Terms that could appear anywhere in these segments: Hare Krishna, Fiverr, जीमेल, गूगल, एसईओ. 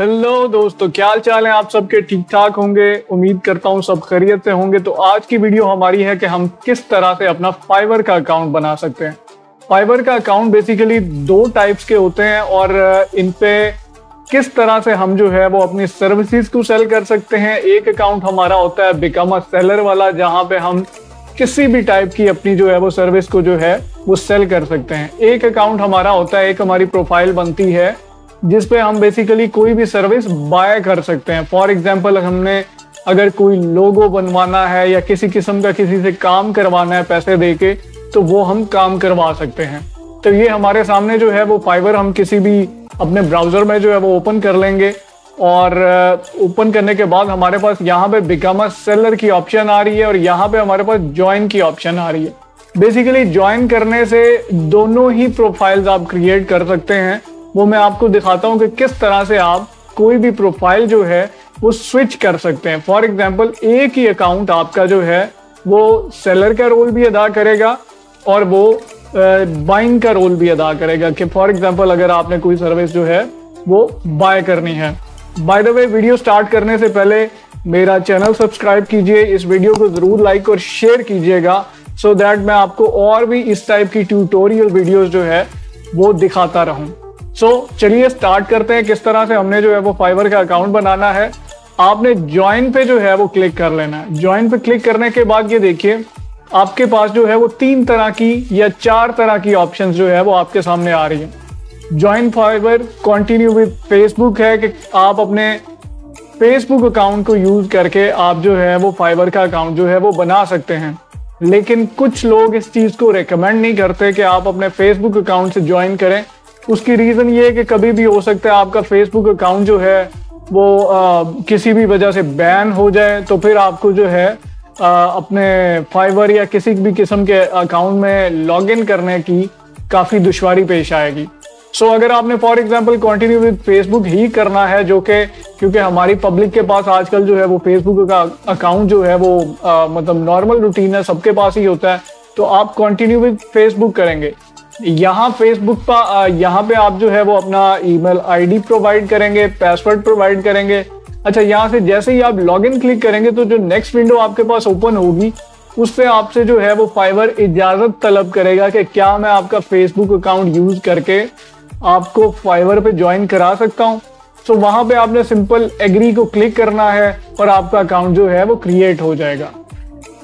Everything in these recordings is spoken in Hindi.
हेलो दोस्तों, क्या हाल चाल है? आप सबके ठीक ठाक होंगे, उम्मीद करता हूँ सब खैरियत से होंगे। तो आज की वीडियो हमारी है कि हम किस तरह से अपना फाइवर का अकाउंट बना सकते हैं। फाइवर का अकाउंट बेसिकली दो टाइप्स के होते हैं और इन पे किस तरह से हम जो है वो अपनी सर्विसेज को सेल कर सकते हैं। एक अकाउंट हमारा होता है बिकम अ सेलर वाला, जहाँ पे हम किसी भी टाइप की अपनी जो है वो सर्विस को जो है वो सेल कर सकते हैं। एक अकाउंट हमारा होता है, एक हमारी प्रोफाइल बनती है जिसपे हम बेसिकली कोई भी सर्विस बाय कर सकते हैं। फॉर एग्जाम्पल, हमने अगर कोई लोगो बनवाना है या किसी किस्म का किसी से काम करवाना है पैसे दे के, तो वो हम काम करवा सकते हैं। तो ये हमारे सामने जो है वो फाइवर हम किसी भी अपने ब्राउज़र में जो है वो ओपन कर लेंगे और ओपन करने के बाद हमारे पास यहाँ पे बिकम अ सेलर की ऑप्शन आ रही है और यहाँ पे हमारे पास ज्वाइन की ऑप्शन आ रही है। बेसिकली ज्वाइन करने से दोनों ही प्रोफाइल्स आप क्रिएट कर सकते हैं। वो मैं आपको दिखाता हूँ कि किस तरह से आप कोई भी प्रोफाइल जो है वो स्विच कर सकते हैं। फॉर एग्जाम्पल, एक ही अकाउंट आपका जो है वो सेलर का रोल भी अदा करेगा और वो बाइंग का रोल भी अदा करेगा। कि फॉर एग्जाम्पल, अगर आपने कोई सर्विस जो है वो बाय करनी है। By the way, video start करने से पहले मेरा चैनल सब्सक्राइब कीजिए, इस वीडियो को ज़रूर लाइक और शेयर कीजिएगा सो दैट मैं आपको और भी इस टाइप की ट्यूटोरियल वीडियोज़ जो है वो दिखाता रहूँ। सो चलिए स्टार्ट करते हैं किस तरह से हमने जो है वो फाइवर का अकाउंट बनाना है। आपने ज्वाइन पे जो है वो क्लिक कर लेना है। ज्वाइन पे क्लिक करने के बाद ये देखिए आपके पास जो है वो तीन तरह की या चार तरह की ऑप्शंस जो है वो आपके सामने आ रही है। Join Fiverr, continue with Facebook है कि आप अपने फेसबुक अकाउंट को यूज करके आप जो है वो फाइवर का अकाउंट जो है वो बना सकते हैं। लेकिन कुछ लोग इस चीज़ को रिकमेंड नहीं करते कि आप अपने फेसबुक अकाउंट से ज्वाइन करें। उसकी रीज़न ये है कि कभी भी हो सकता है आपका फेसबुक अकाउंट जो है वो किसी भी वजह से बैन हो जाए, तो फिर आपको जो है अपने फाइवर या किसी भी किस्म के अकाउंट में लॉगिन करने की काफ़ी दुश्वारी पेश आएगी। सो अगर आपने for example continue with Facebook ही करना है, जो कि क्योंकि हमारी पब्लिक के पास आजकल जो है वो फेसबुक का अकाउंट जो है वो मतलब नॉर्मल रूटीन है, सबके पास ही होता है, तो आप कंटिन्यू विद फेसबुक करेंगे। यहाँ फेसबुक पर यहाँ पे आप जो है वो अपना ईमेल आईडी प्रोवाइड करेंगे, पासवर्ड प्रोवाइड करेंगे। अच्छा, यहाँ से जैसे ही आप लॉगिन क्लिक करेंगे तो जो नेक्स्ट विंडो आपके पास ओपन होगी उस पर आपसे जो है वो फाइवर इजाज़त तलब करेगा कि क्या मैं आपका फेसबुक अकाउंट यूज़ करके आपको फाइवर पे ज्वाइन करा सकता हूँ। सो वहाँ पर आपने सिंपल एग्री को क्लिक करना है और आपका अकाउंट जो है वो क्रिएट हो जाएगा।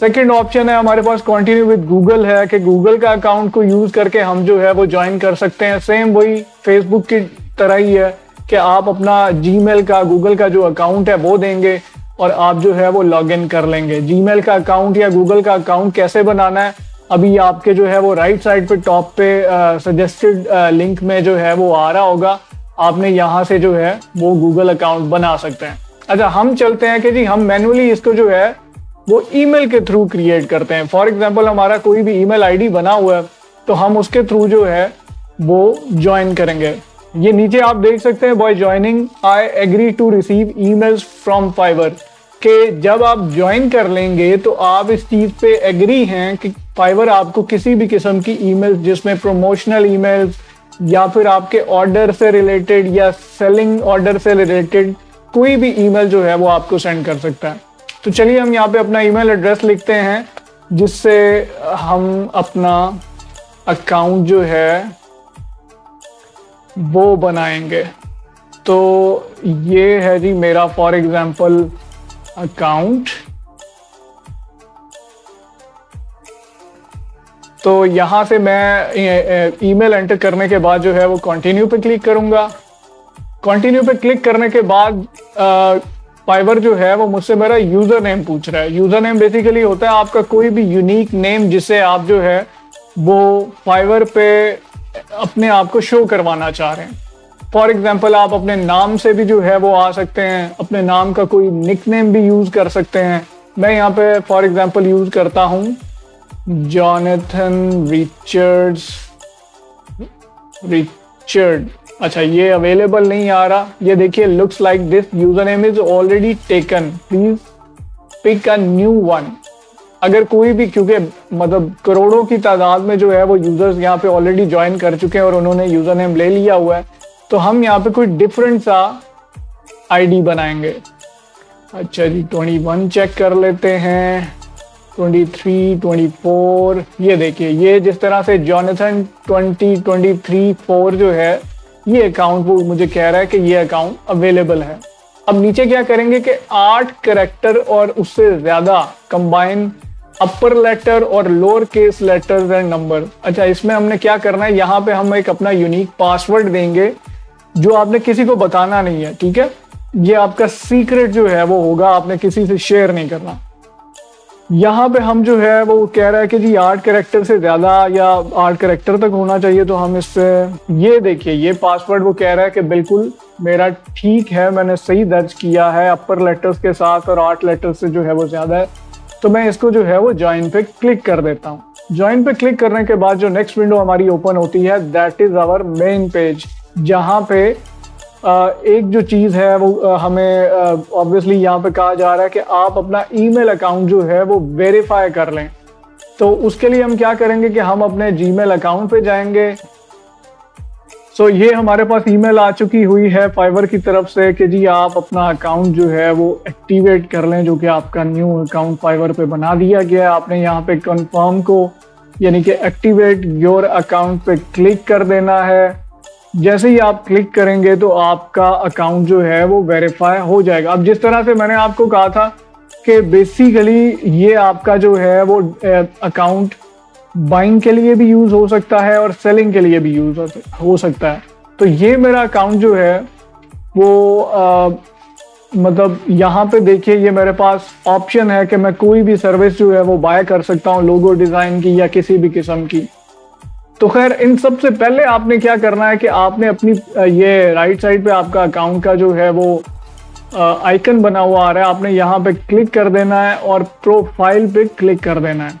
सेकेंड ऑप्शन है हमारे पास कंटिन्यू विद गूगल है कि गूगल का अकाउंट को यूज़ करके हम जो है वो ज्वाइन कर सकते हैं। सेम वही फेसबुक की तरह ही है कि आप अपना जीमेल का गूगल का जो अकाउंट है वो देंगे और आप जो है वो लॉगिन कर लेंगे। जीमेल का अकाउंट या गूगल का अकाउंट कैसे बनाना है, अभी आपके जो है वो राइट साइड पे टॉप पे सजेस्टेड लिंक में जो है वो आ रहा होगा। आपने यहाँ से जो है वो गूगल अकाउंट बना सकते हैं। अच्छा, हम चलते हैं कि जी हम मैनुअली इसको जो है वो ईमेल के थ्रू क्रिएट करते हैं। फॉर एग्जांपल, हमारा कोई भी ईमेल आईडी बना हुआ है तो हम उसके थ्रू जो है वो ज्वाइन करेंगे। ये नीचे आप देख सकते हैं, by joining I agree to receive emails from Fiverr, के जब आप ज्वाइन कर लेंगे तो आप इस चीज़ पे एग्री हैं कि फाइवर आपको किसी भी किस्म की ईमेल्स, जिसमें प्रोमोशनल ईमेल्स या फिर आपके ऑर्डर से रिलेटेड या सेलिंग ऑर्डर से रिलेटेड कोई भी ईमेल जो है वो आपको सेंड कर सकता है। तो चलिए हम यहाँ पे अपना ईमेल एड्रेस लिखते हैं जिससे हम अपना अकाउंट जो है वो बनाएंगे। तो ये है जी मेरा फॉर एग्जांपल अकाउंट। तो यहाँ से मैं ईमेल एंटर करने के बाद जो है वो कंटिन्यू पे क्लिक करूँगा। कंटिन्यू पे क्लिक करने के बाद फाइवर जो है वो मुझसे मेरा यूज़र नेम पूछ रहा है। यूज़र नेम बेसिकली होता है आपका कोई भी यूनिक नेम जिसे आप जो है वो फाइवर पे अपने आप को शो करवाना चाह रहे हैं। फॉर एग्जांपल, आप अपने नाम से भी जो है वो आ सकते हैं, अपने नाम का कोई निक नेम भी यूज़ कर सकते हैं। मैं यहाँ पे फॉर एग्जांपल यूज़ करता हूँ जॉनथन रिचर्ड। अच्छा, ये अवेलेबल नहीं आ रहा। ये देखिए, looks like this user name is already taken, please pick a new one. अगर कोई भी, क्योंकि मतलब करोड़ों की तादाद में जो है वो यूजर्स यहाँ पे ऑलरेडी ज्वाइन कर चुके हैं और उन्होंने यूजर नेम ले लिया हुआ है, तो हम यहाँ पे कोई डिफरेंट सा आईडी बनाएंगे। अच्छा जी 21 चेक कर लेते हैं, 23, 24। ये देखिए ये जिस तरह से जॉनसन 20, 23, 4 जो है ये अकाउंट वो मुझे कह रहा है कि ये अकाउंट अवेलेबल है। अब नीचे क्या करेंगे कि 8 करैक्टर और उससे ज़्यादा कंबाइन अपर लेटर और lower case letters and number. अच्छा इसमें हमने क्या करना है, यहाँ पे हम एक अपना यूनिक पासवर्ड देंगे जो आपने किसी को बताना नहीं है, ठीक है। ये आपका सीक्रेट जो है वो होगा, आपने किसी से शेयर नहीं करना। यहाँ पे हम जो है वो कह रहा है कि जी 8 करैक्टर से ज़्यादा या 8 करैक्टर तक होना चाहिए, तो हम इससे ये देखिए ये पासवर्ड वो कह रहा है कि बिल्कुल मेरा ठीक है, मैंने सही दर्ज किया है अपर लेटर्स के साथ और 8 लेटर्स से जो है वो ज़्यादा है। तो मैं इसको जो है वो ज्वाइन पे क्लिक कर देता हूँ। ज्वाइन पे क्लिक करने के बाद जो नेक्स्ट विंडो हमारी ओपन होती है that is our main page, जहाँ पे एक जो चीज़ है वो हमें ऑब्वियसली यहाँ पे कहा जा रहा है कि आप अपना ईमेल अकाउंट जो है वो वेरीफाई कर लें। तो उसके लिए हम क्या करेंगे कि हम अपने जीमेल अकाउंट पे जाएंगे। सो ये हमारे पास ईमेल आ चुकी हुई है फाइवर की तरफ से कि जी आप अपना अकाउंट जो है वो एक्टिवेट कर लें, जो कि आपका न्यू अकाउंट फाइवर पे बना दिया गया है। आपने यहाँ पे कन्फर्म को यानी कि एक्टिवेट योर अकाउंट पे क्लिक कर देना है। जैसे ही आप क्लिक करेंगे तो आपका अकाउंट जो है वो वेरीफाई हो जाएगा। अब जिस तरह से मैंने आपको कहा था कि बेसिकली ये आपका जो है वो अकाउंट बाइंग के लिए भी यूज़ हो सकता है और सेलिंग के लिए भी यूज़ हो सकता है। तो ये मेरा अकाउंट जो है वो मतलब यहाँ पे देखिए ये मेरे पास ऑप्शन है कि मैं कोई भी सर्विस जो है वो बाय कर सकता हूँ, लोगो डिज़ाइन की या किसी भी किस्म की। तो खैर इन सब से पहले आपने क्या करना है कि आपने अपनी ये राइट साइड पे आपका अकाउंट का जो है वो आइकन बना हुआ आ रहा है, आपने यहाँ पे क्लिक कर देना है और प्रोफाइल पे क्लिक कर देना है।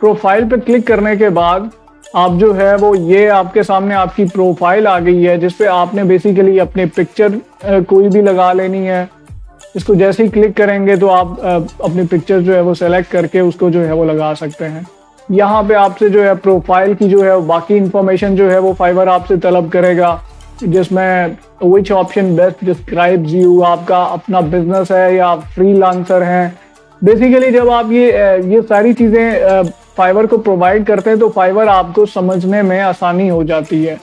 प्रोफाइल पे क्लिक करने के बाद आप जो है वो ये आपके सामने आपकी प्रोफाइल आ गई है, जिसपे आपने बेसिकली अपने पिक्चर कोई भी लगा लेनी है। इसको जैसे ही क्लिक करेंगे तो आप अपनी पिक्चर जो है वो सेलेक्ट करके उसको जो है वो लगा सकते हैं। यहाँ पे आपसे जो है प्रोफाइल की जो है बाकी इन्फॉर्मेशन जो है वो फाइवर आपसे तलब करेगा, जिसमें which option best describes you, आपका अपना बिजनेस है या आप फ्रीलांसर हैं। बेसिकली जब आप ये सारी चीज़ें फाइवर को प्रोवाइड करते हैं तो फाइवर आपको समझने में आसानी हो जाती है।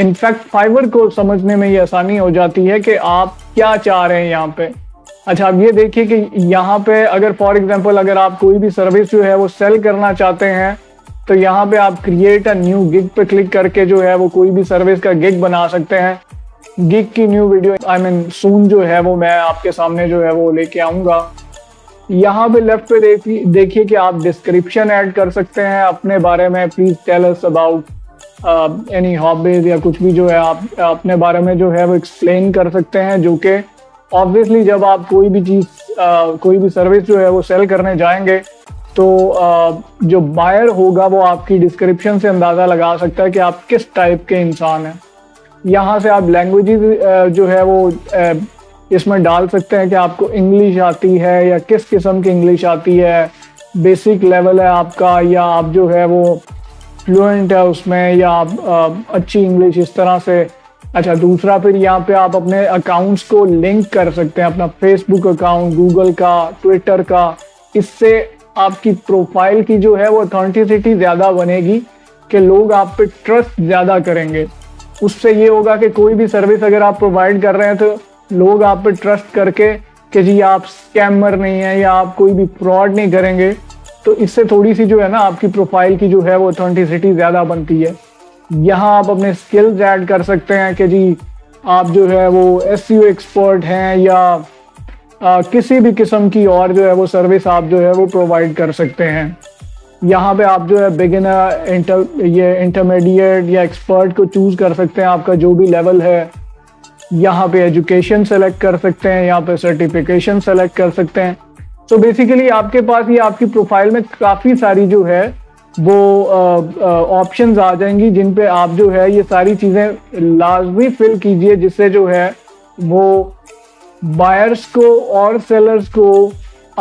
इनफैक्ट फाइवर को समझने में ये आसानी हो जाती है कि आप क्या चाह रहे हैं यहाँ पे। अच्छा अब ये देखिए कि यहाँ पे अगर फॉर एग्जांपल अगर आप कोई भी सर्विस जो है वो सेल करना चाहते हैं तो यहाँ पे आप क्रिएट अ न्यू गिग पे क्लिक करके जो है वो कोई भी सर्विस का गिग बना सकते हैं। गिग की न्यू वीडियो सून जो है वो मैं आपके सामने जो है वो लेके आऊँगा। यहाँ पे लेफ्ट पे देखिए कि आप डिस्क्रिप्शन ऐड कर सकते हैं अपने बारे में, please tell us about any hobbies या कुछ भी जो है आप अपने बारे में जो है वो एक्सप्लेन कर सकते हैं, जो कि ऑब्वियसली जब आप कोई भी चीज़ कोई भी सर्विस जो है वो सेल करने जाएंगे तो जो बायर होगा वो आपकी डिस्क्रिप्शन से अंदाज़ा लगा सकता है कि आप किस टाइप के इंसान हैं। यहाँ से आप लैंग्वेजेस जो है वो इसमें डाल सकते हैं कि आपको इंग्लिश आती है या किस किस्म की इंग्लिश आती है, बेसिक लेवल है आपका या आप जो है वो फ्लुएंट है उसमें या आप अच्छी इंग्लिश, इस तरह से। अच्छा दूसरा फिर यहाँ पे आप अपने अकाउंट्स को लिंक कर सकते हैं, अपना फेसबुक अकाउंट, गूगल का, ट्विटर का। इससे आपकी प्रोफाइल की जो है वो ऑथेंटिसिटी ज़्यादा बनेगी कि लोग आप पे ट्रस्ट ज़्यादा करेंगे। उससे ये होगा कि कोई भी सर्विस अगर आप प्रोवाइड कर रहे हैं तो लोग आप पे ट्रस्ट करके कि जी आप स्कैमर नहीं हैं या आप कोई भी फ्रॉड नहीं करेंगे। तो इससे थोड़ी सी जो है ना आपकी प्रोफाइल की जो है वो ऑथेंटिसिटी ज़्यादा बनती है। यहाँ आप अपने स्किल्स ऐड कर सकते हैं कि जी आप जो है वो एसईओ एक्सपर्ट हैं या किसी भी किस्म की और जो है वो सर्विस आप जो है वो प्रोवाइड कर सकते हैं। यहाँ पे आप जो है बिगिनर, इंटरमीडिएट या एक्सपर्ट को चूज़ कर सकते हैं, आपका जो भी लेवल है। यहाँ पे एजुकेशन सेलेक्ट कर सकते हैं, यहाँ पे सर्टिफिकेशन सेलेक्ट कर सकते हैं। तो बेसिकली आपके पास ये आपकी प्रोफाइल में काफ़ी सारी जो है वो ऑप्शंस आ जाएंगी जिन पे आप जो है ये सारी चीज़ें लाजमी फिल कीजिए, जिससे जो है वो बायर्स को और सेलर्स को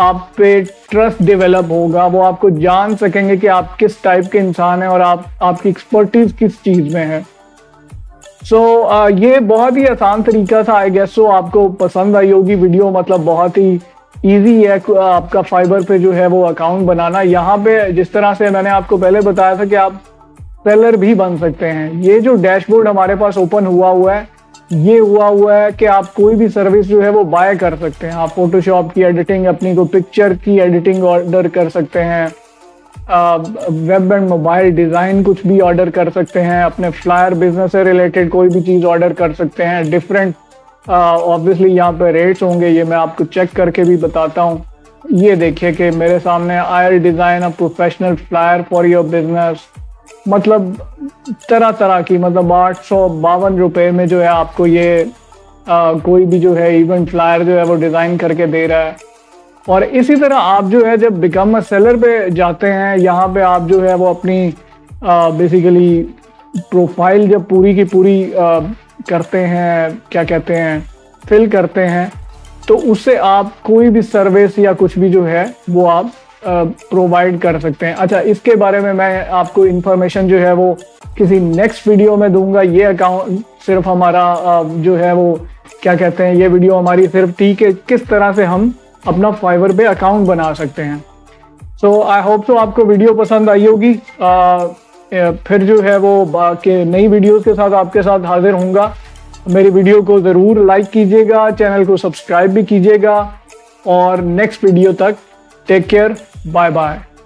आप पे ट्रस्ट डेवलप होगा। वो आपको जान सकेंगे कि आप किस टाइप के इंसान हैं और आपकी एक्सपर्टीज़ किस चीज़ में है। सो ये बहुत ही आसान तरीका था, आई गेस सो आपको पसंद आई होगी वीडियो। मतलब बहुत ही ईजी है आपका फाइबर पे जो है वो अकाउंट बनाना। यहाँ पे जिस तरह से मैंने आपको पहले बताया था कि आप सेलर भी बन सकते हैं। ये जो डैशबोर्ड हमारे पास ओपन हुआ है, ये हुआ है कि आप कोई भी सर्विस जो है वो बाय कर सकते हैं। आप फोटोशॉप की एडिटिंग, अपनी को पिक्चर की एडिटिंग ऑर्डर कर सकते हैं, वेब एंड मोबाइल डिज़ाइन कुछ भी ऑर्डर कर सकते हैं, अपने फ्लायर बिजनेस से रिलेटेड कोई भी चीज़ ऑर्डर कर सकते हैं। डिफरेंट ऑब्वियसली यहाँ पे रेट्स होंगे, ये मैं आपको चेक करके भी बताता हूँ। ये देखिए कि मेरे सामने I design a professional flyer for your business, मतलब तरह तरह की, मतलब 852 रुपये में जो है आपको ये कोई भी जो है इवेंट फ्लायर जो है वो डिज़ाइन करके दे रहा है। और इसी तरह आप जो है जब बिकम अ सेलर पे जाते हैं, यहाँ पे आप जो है वो अपनी बेसिकली प्रोफाइल जब पूरी की पूरी करते हैं, क्या कहते हैं, फिल करते हैं, तो उससे आप कोई भी सर्विस या कुछ भी जो है वो आप प्रोवाइड कर सकते हैं। अच्छा, इसके बारे में मैं आपको इन्फॉर्मेशन जो है वो किसी नेक्स्ट वीडियो में दूंगा। ये अकाउंट सिर्फ हमारा जो है वो क्या कहते हैं, ये वीडियो हमारी सिर्फ थी कि किस तरह से हम अपना फाइवर पे अकाउंट बना सकते हैं। सो आई होप सो आपको वीडियो पसंद आई होगी। फिर जो है वो के नई वीडियोस के साथ आपके साथ हाजिर होऊंगा। मेरी वीडियो को ज़रूर लाइक कीजिएगा, चैनल को सब्सक्राइब भी कीजिएगा। और नेक्स्ट वीडियो तक टेक केयर, बाय बाय।